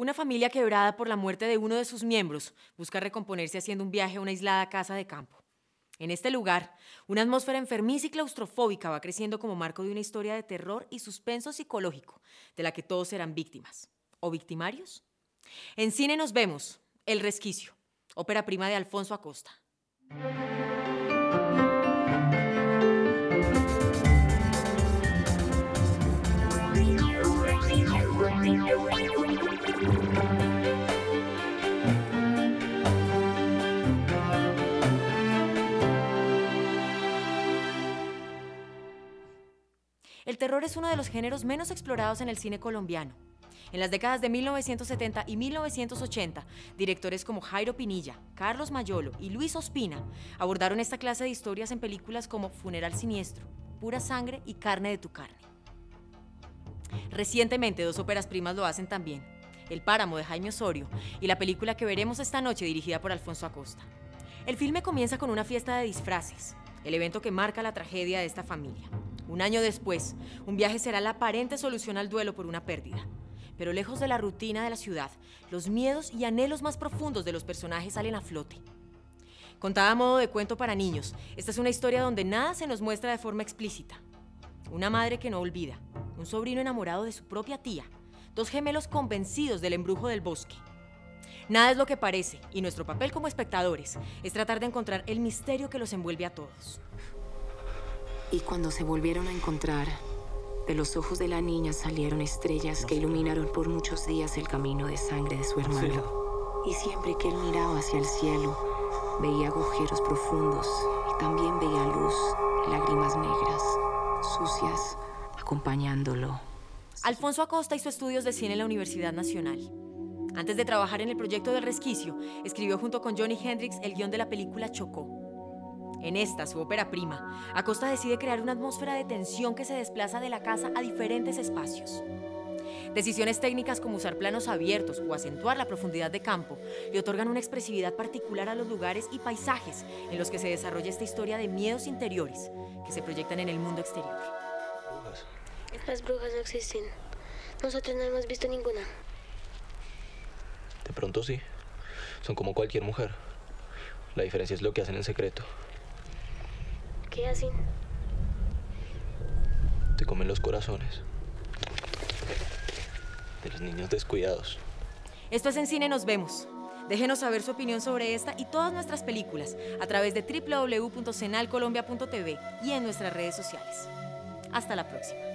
Una familia quebrada por la muerte de uno de sus miembros busca recomponerse haciendo un viaje a una aislada casa de campo. En este lugar, una atmósfera enfermiza y claustrofóbica va creciendo como marco de una historia de terror y suspenso psicológico, de la que todos serán víctimas. ¿O victimarios? En Cine Nos Vemos, El Resquicio, ópera prima de Alfonso Acosta. El terror es uno de los géneros menos explorados en el cine colombiano. En las décadas de 1970 y 1980, directores como Jairo Pinilla, Carlos Mayolo y Luis Ospina abordaron esta clase de historias en películas como Funeral Siniestro, Pura Sangre y Carne de tu Carne. Recientemente, dos óperas primas lo hacen también, El Páramo de Jaime Osorio y la película que veremos esta noche dirigida por Alfonso Acosta. El filme comienza con una fiesta de disfraces, el evento que marca la tragedia de esta familia. Un año después, un viaje será la aparente solución al duelo por una pérdida. Pero lejos de la rutina de la ciudad, los miedos y anhelos más profundos de los personajes salen a flote. Contada a modo de cuento para niños, esta es una historia donde nada se nos muestra de forma explícita. Una madre que no olvida, un sobrino enamorado de su propia tía, dos gemelos convencidos del embrujo del bosque. Nada es lo que parece, y nuestro papel como espectadores es tratar de encontrar el misterio que los envuelve a todos. Y cuando se volvieron a encontrar, de los ojos de la niña salieron estrellas que iluminaron por muchos días el camino de sangre de su hermano. Sí. Y siempre que él miraba hacia el cielo, veía agujeros profundos y también veía luz, lágrimas negras, sucias, acompañándolo. Alfonso Acosta hizo estudios de cine en la Universidad Nacional. Antes de trabajar en el proyecto del Resquicio, escribió junto con Johnny Hendrix el guión de la película Chocó. En esta, su ópera prima, Acosta decide crear una atmósfera de tensión que se desplaza de la casa a diferentes espacios. Decisiones técnicas como usar planos abiertos o acentuar la profundidad de campo le otorgan una expresividad particular a los lugares y paisajes en los que se desarrolla esta historia de miedos interiores que se proyectan en el mundo exterior. Las brujas no existen. Nosotros no hemos visto ninguna. De pronto sí. Son como cualquier mujer. La diferencia es lo que hacen en secreto. ¿Qué hacen? Te comen los corazones de los niños descuidados. Esto es En Cine Nos Vemos. Déjenos saber su opinión sobre esta y todas nuestras películas a través de www.cenalcolombia.tv y en nuestras redes sociales. Hasta la próxima.